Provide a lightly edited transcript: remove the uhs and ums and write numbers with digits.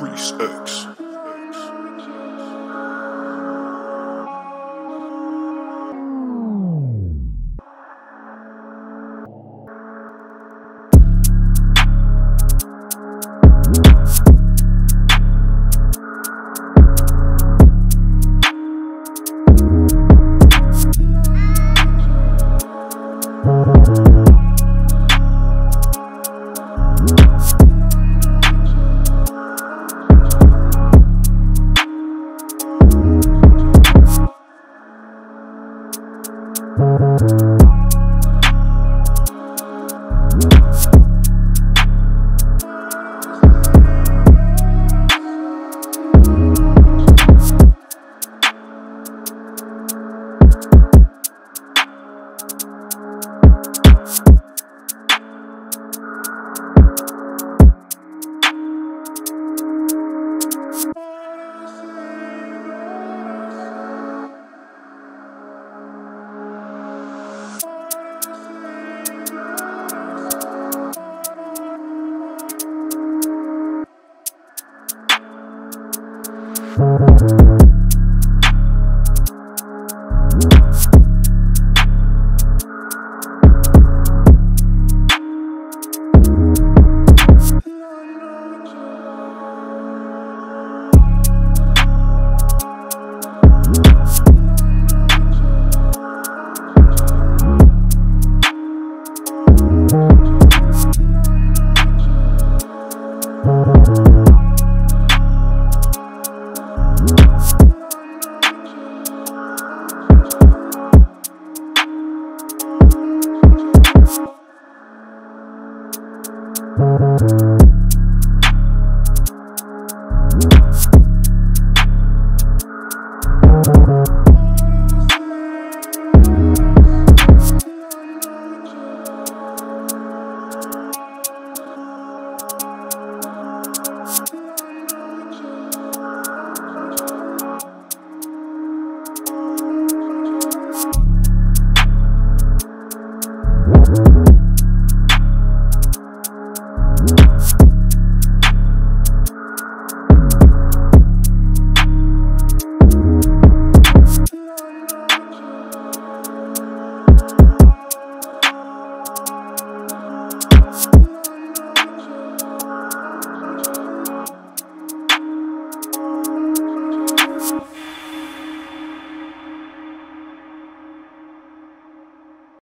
Reecex.